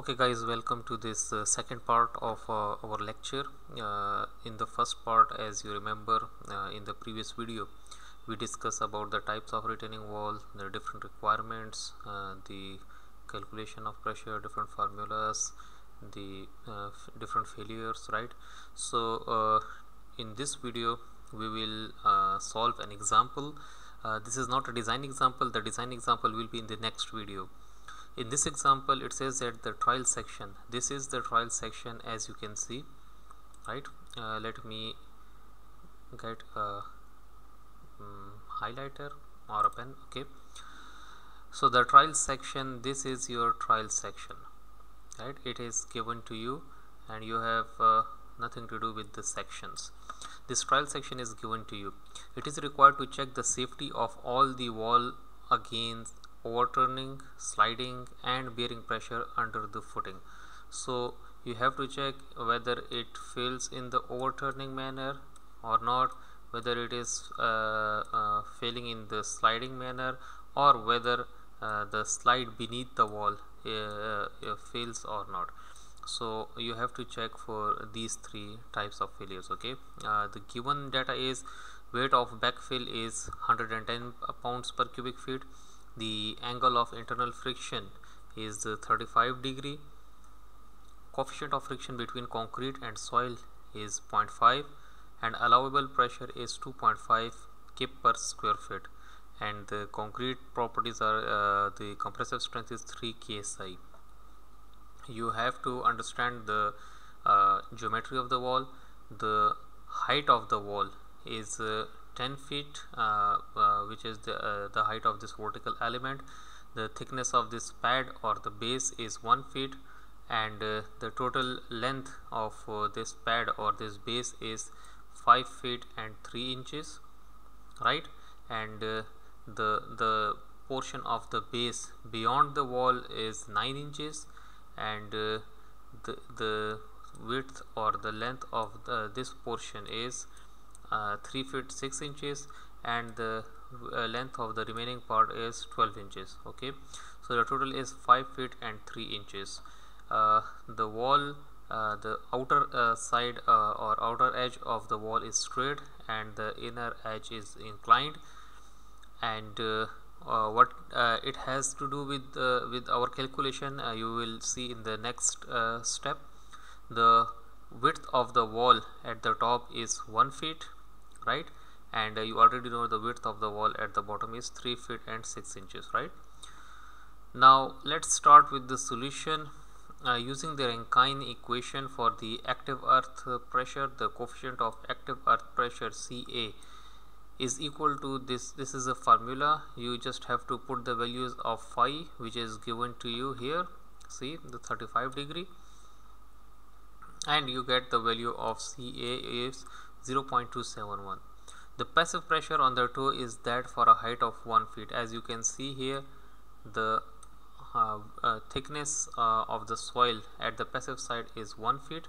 Okay guys, welcome to this second part of our lecture. In the first part, as you remember, in the previous video we discussed about the types of retaining wall, the different requirements, the calculation of pressure, different formulas, the different failures, right? So in this video we will solve an example. This is not a design example. The design example will be in the next video. In this example, it says that the trial section, this is the trial section, as you can see, right? Let me get a highlighter or a pen. Okay, so the trial section, this is your trial section, right? It is given to you and you have nothing to do with the sections. This trial section is given to you. It is required to check the safety of all the wall against overturning, sliding and bearing pressure under the footing. So you have to check whether it fails in the overturning manner or not, whether it is failing in the sliding manner, or whether the slide beneath the wall fails or not. So you have to check for these three types of failures. Okay, the given data is weight of backfill is 110 pounds per cubic feet. The angle of internal friction is 35 degrees. Coefficient of friction between concrete and soil is 0.5 and allowable pressure is 2.5 kip per square foot, and the concrete properties are the compressive strength is 3 KSI. You have to understand the geometry of the wall. The height of the wall is 10 feet, which is the height of this vertical element. The thickness of this pad or the base is 1 foot, and the total length of this pad or this base is 5 feet and 3 inches, right? And the portion of the base beyond the wall is 9 inches, and the width or the length of this portion is 3 feet 6 inches, and the length of the remaining part is 12 inches. Okay, so the total is 5 feet and 3 inches. The wall, the outer side or outer edge of the wall is straight and the inner edge is inclined. And what it has to do with our calculation, you will see in the next step. The width of the wall at the top is 1 foot, right? And you already know the width of the wall at the bottom is 3 feet and 6 inches, right? Now let's start with the solution. Using the Rankine equation for the active earth pressure, the coefficient of active earth pressure CA is equal to this is a formula. You just have to put the values of phi, which is given to you here, see, the 35 degree, and you get the value of CA is 0.271. The passive pressure on the toe is that for a height of 1 foot. As you can see here, the thickness of the soil at the passive side is 1 foot,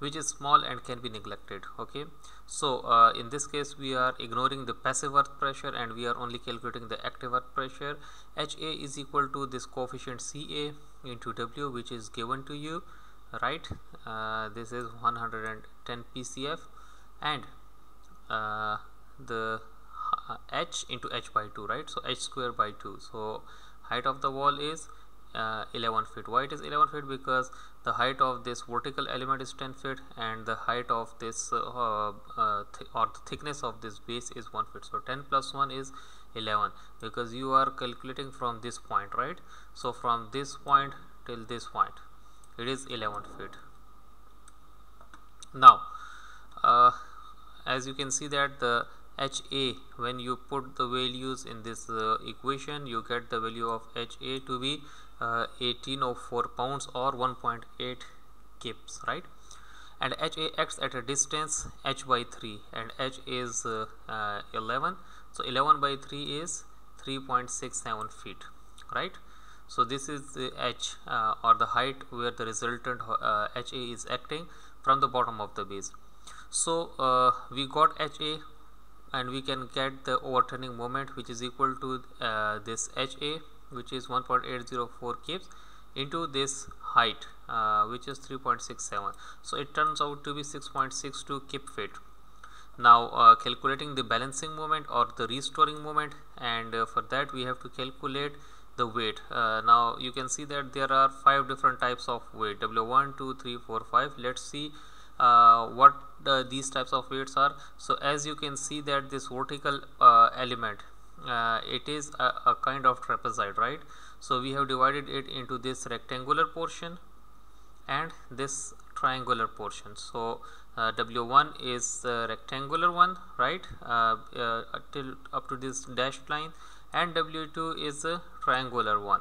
which is small and can be neglected. Okay, so in this case we are ignoring the passive earth pressure and we are only calculating the active earth pressure. HA is equal to this coefficient CA into W, which is given to you, right? This is 110 PCF, and the h into h by 2, right? So h square by 2. So height of the wall is 11 feet. Why it is 11 feet? Because the height of this vertical element is 10 feet and the height of this the thickness of this base is 1 foot. So 10 plus 1 is 11, because you are calculating from this point, right? So from this point till this point it is 11 feet. Now as you can see that the HA, when you put the values in this equation, you get the value of HA to be 1804 pounds or 1.8 kips, right? And HA acts at a distance h by 3, and h is 11, so 11 by 3 is 3.67 feet, right? So this is the h or the height where the resultant HA is acting from the bottom of the base. So we got HA and we can get the overturning moment, which is equal to this HA, which is 1.804 kips, into this height which is 3.67, so it turns out to be 6.62 kip feet. Now calculating the balancing moment or the restoring moment, and for that we have to calculate the weight. Now you can see that there are 5 different types of weight, W1, 2, 3, 4, 5. Let's see what these types of weights are. So as you can see that this vertical element, it is a kind of trapezoid, right? So we have divided it into this rectangular portion and this triangular portion. So W1 is rectangular one, right, till up to this dashed line, and W2 is a triangular one.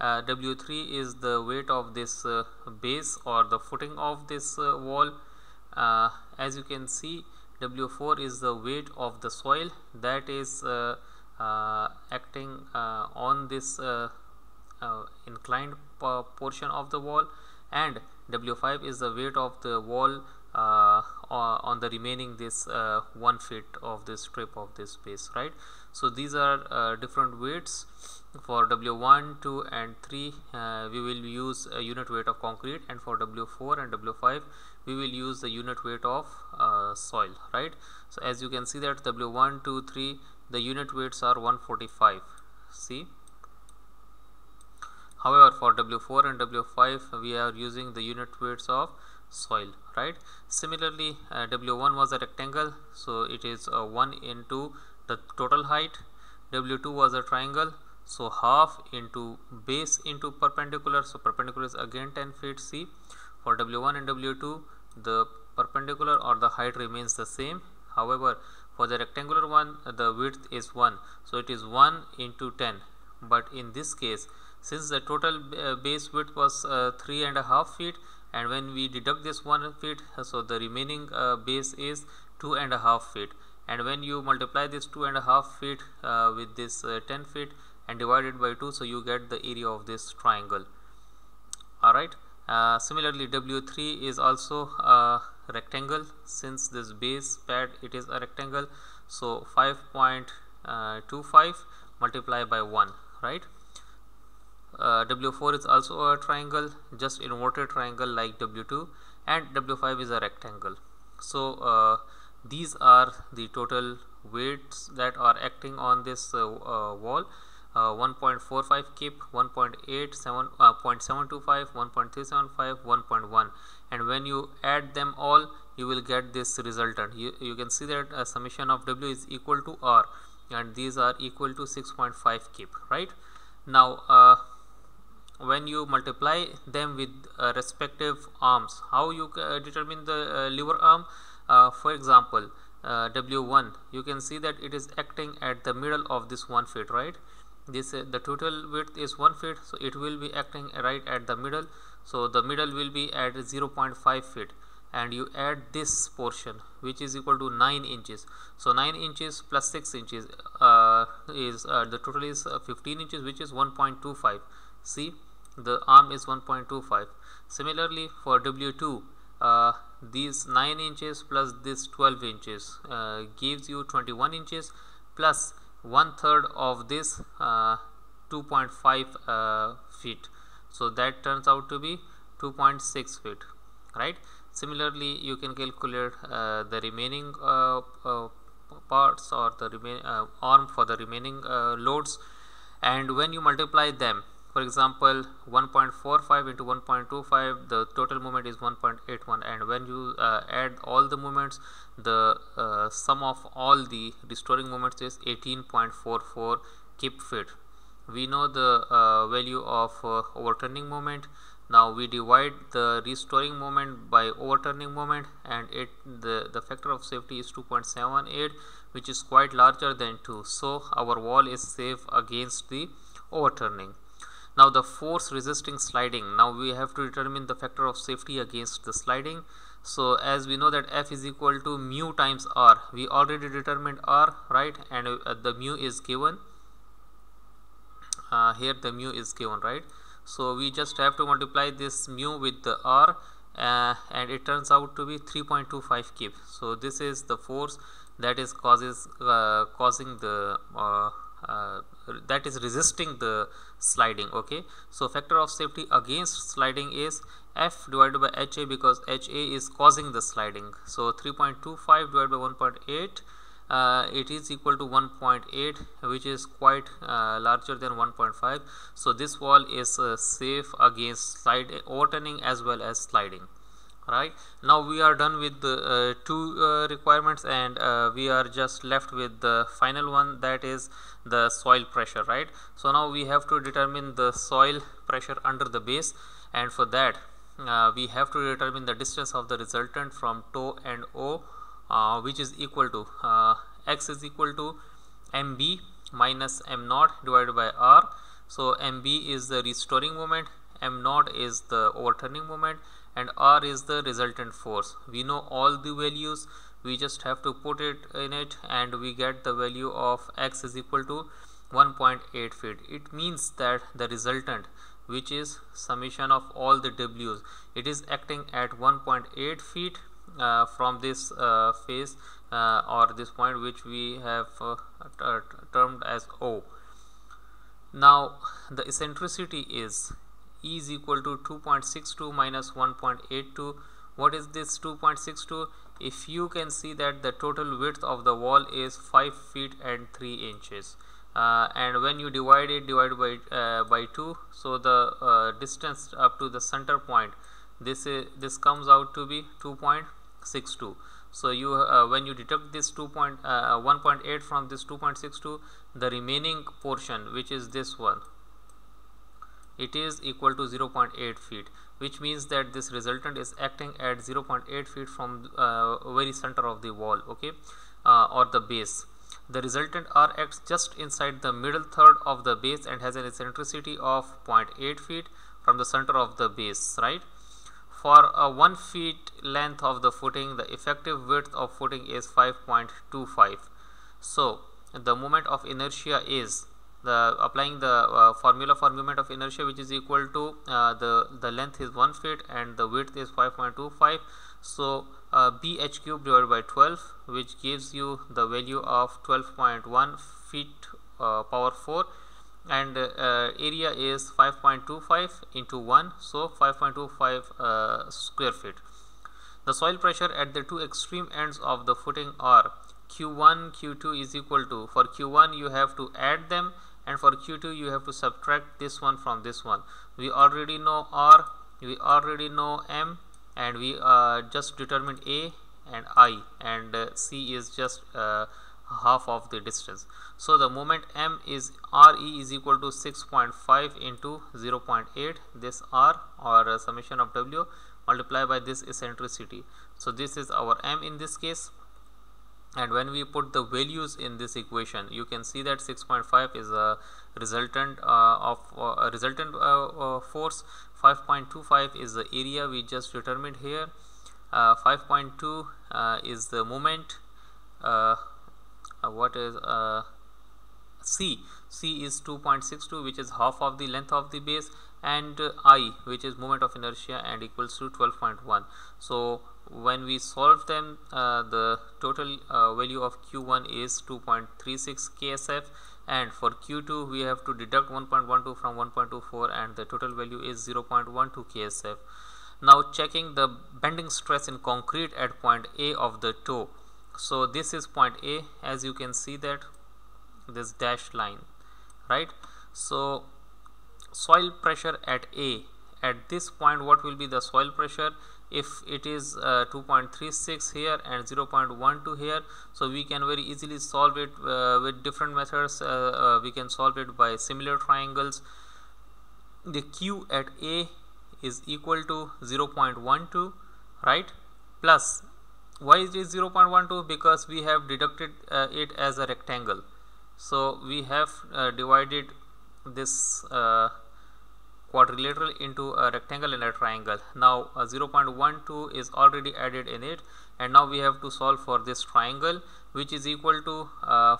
W3 is the weight of this base or the footing of this wall. As you can see, W4 is the weight of the soil that is acting on this inclined portion of the wall, and W5 is the weight of the wall on the remaining this 1 foot of this strip of this space, right? So these are different weights. For W1, 2 and 3 we will use a unit weight of concrete, and for W4 and W5 we will use the unit weight of soil, right? So as you can see that W1, 2, 3 the unit weights are 145, see. However, for W4 and W5 we are using the unit weights of soil, right? Similarly, W1 was a rectangle, so it is 1 into the total height. W2 was a triangle, so half into base into perpendicular, so perpendicular is again 10 feet, see. For W1 and W2 the perpendicular or the height remains the same. However, for the rectangular one the width is 1, so it is 1 into 10. But in this case, since the total base width was 3.5 feet, and when we deduct this 1 foot, so the remaining base is 2.5 feet, and when you multiply this 2.5 feet with this 10 feet and divide it by 2, so you get the area of this triangle. Alright, similarly W3 is also a rectangle. Since this base pad it is a rectangle, so 5.25 multiply by 1, right? W4 is also a triangle, just inverted triangle like W2, and W5 is a rectangle. So these are the total weights that are acting on this wall. 1.45 kip, 1.8, 0.725, 1.375, 1.1, and when you add them all you will get this resultant. You can see that a summation of W is equal to R, and these are equal to 6.5 kip, right? Now when you multiply them with respective arms, how you determine the lever arm? For example, W1, you can see that it is acting at the middle of this 1 foot, right? This the total width is 1 foot, so it will be acting right at the middle, so the middle will be at 0.5 feet, and you add this portion which is equal to 9 inches, so 9 inches plus 6 inches is the total is 15 inches, which is 1.25. see, the arm is 1.25. similarly for W2, these 9 inches plus this 12 inches gives you 21 inches plus 1/3 of this 2.5 feet, so that turns out to be 2.6 feet, right? Similarly you can calculate the remaining parts or the arm for the remaining loads, and when you multiply them, for example 1.45 into 1.25 the total moment is 1.81, and when you add all the moments, the sum of all the restoring moments is 18.44 kip feet. We know the value of overturning moment. Now we divide the restoring moment by overturning moment, and the factor of safety is 2.78, which is quite larger than 2, so our wall is safe against the overturning. Now the force resisting sliding, now we have to determine the factor of safety against the sliding. So as we know that F is equal to mu times R, we already determined R, right? And the mu is given here, the mu is given, right? So we just have to multiply this mu with the R, and it turns out to be 3.25 kip. So this is the force that is causing the that is resisting the sliding. Okay, so factor of safety against sliding is F divided by HA, because HA is causing the sliding. So 3.25 divided by 1.8, it is equal to 1.8, which is quite larger than 1.5. so this wall is safe against slide overturning as well as sliding. Right, now we are done with the two requirements, and we are just left with the final one, that is the soil pressure. Right, so now we have to determine the soil pressure under the base, and for that we have to determine the distance of the resultant from toe and O, which is equal to x is equal to mb minus m naught divided by r. so mb is the restoring moment, m naught is the overturning moment, and r is the resultant force. We know all the values, we just have to put it in it, and we get the value of x is equal to 1.8 feet. It means that the resultant, which is summation of all the w's, it is acting at 1.8 feet from this phase or this point, which we have termed as O. Now the eccentricity is E is equal to 2.62 minus 1.82. what is this 2.62? If you can see that the total width of the wall is 5 feet and 3 inches, and when you divide it, by 2, so the distance up to the center point, this comes out to be 2.62. so you when you deduct this 1.8 from this 2.62, the remaining portion, which is this one, it is equal to 0.8 feet, which means that this resultant is acting at 0.8 feet from very center of the wall. Okay, or the base. The resultant R acts just inside the middle third of the base and has an eccentricity of 0.8 feet from the center of the base. Right, for a 1 feet length of the footing, the effective width of footing is 5.25. so the moment of inertia is applying the formula for moment of inertia, which is equal to the length is 1 feet and the width is 5.25. so BH cube divided by 12, which gives you the value of 12.1 feet power 4, and area is 5.25 into 1, so 5.25 square feet. The soil pressure at the two extreme ends of the footing are Q1, Q2 is equal to, for Q1 you have to add them, and for Q2 you have to subtract this one from this one. We already know R, we already know M, and we just determined A and I, and C is just half of the distance. So the moment M is RE is equal to 6.5 into 0.8, this R or summation of W, multiplied by this eccentricity. So this is our M in this case, and when we put the values in this equation, you can see that 6.5 is a resultant force, 5.25 is the area we just determined here, 5.2 is the moment, C is 2.62, which is half of the length of the base, and I, which is moment of inertia, and equals to 12.1. so when we solve them, the total value of Q1 is 2.36 ksf, and for Q2 we have to deduct 1.12 from 1.24, and the total value is 0.12 ksf. Now checking the bending stress in concrete at point A of the toe. So this is point A, as you can see that this dashed line. Right, so soil pressure at A, at this point what will be the soil pressure? If it is 2.36 here and 0.12 here, so we can very easily solve it with different methods. We can solve it by similar triangles. The Q at A is equal to 0.12, right, plus, why is it 0.12? because we have deducted it as a rectangle, so we have divided this quadrilateral into a rectangle and a triangle. Now 0.12 is already added in it, and now we have to solve for this triangle, which is equal to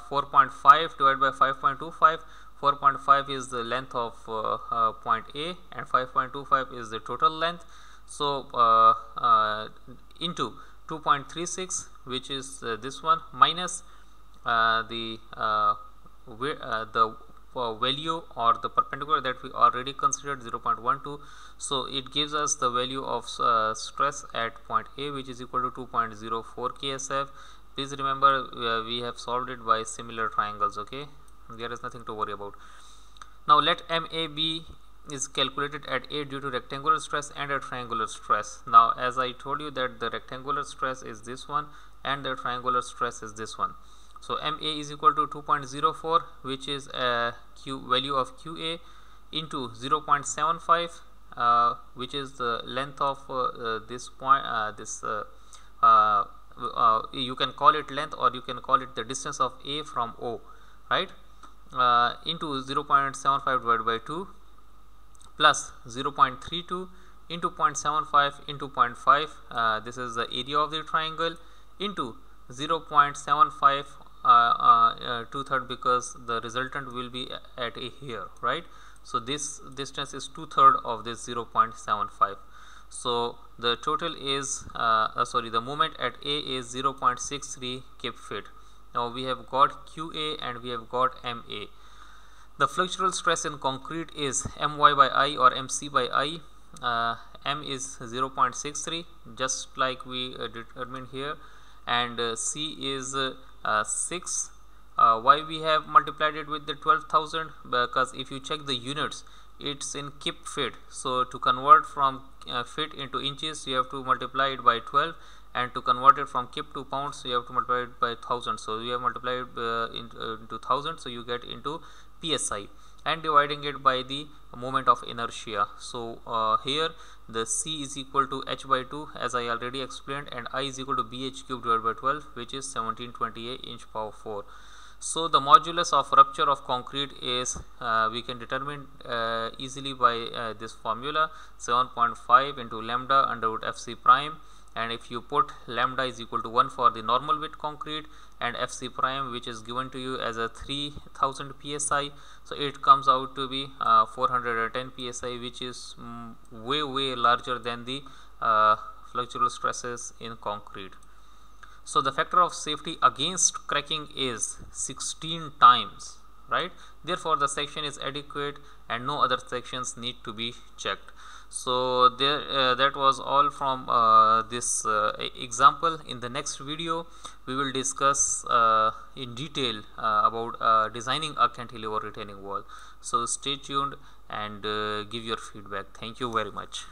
4.5 divided by 5.25. 4.5 is the length of point A, and 5.25 is the total length. So into 2.36, which is this one, minus the value or the perpendicular that we already considered, 0.12. so it gives us the value of stress at point A, which is equal to 2.04 ksf. Please remember, we have solved it by similar triangles. Okay, there is nothing to worry about. Now let MAB is calculated at A due to rectangular stress and a triangular stress. Now as I told you that the rectangular stress is this one and the triangular stress is this one. So MA is equal to 2.04, which is a value of QA, into 0.75, which is the length of this point. You can call it length, or you can call it the distance of A from O, right? Into 0.75 divided by 2, plus 0.32 into 0.75 into 0.5. This is the area of the triangle, into 0.75 2/3, because the resultant will be at A here, right? So this distance is 2/3 of this 0.75. so the total is the moment at A is 0.63 kb/ft. Now we have got QA and we have got MA. The flexural stress in concrete is MY by I or MC by I. M is 0.63, just like we determined here, and C is 6. Why we have multiplied it with the 12,000? Because if you check the units, it's in kb/ft. So to convert from feet into inches, you have to multiply it by 12, and to convert it from kb to pounds, you have to multiply it by 1,000. So you have multiplied into 1,000, so you get into psi, and dividing it by the moment of inertia. So here the C is equal to h by 2, as I already explained, and I is equal to bh cubed divided by 12, which is 1728 inch power 4. So the modulus of rupture of concrete is we can determine easily by this formula, 7.5 into lambda under root fc prime, and if you put lambda is equal to 1 for the normal width concrete and fc prime, which is given to you as a 3000 psi, so it comes out to be 410 psi, which is way larger than the flexural stresses in concrete. So the factor of safety against cracking is 16 times, right? Therefore the section is adequate and no other sections need to be checked. So there that was all from this example. In the next video we will discuss in detail about designing a cantilever retaining wall. So stay tuned and give your feedback. Thank you very much.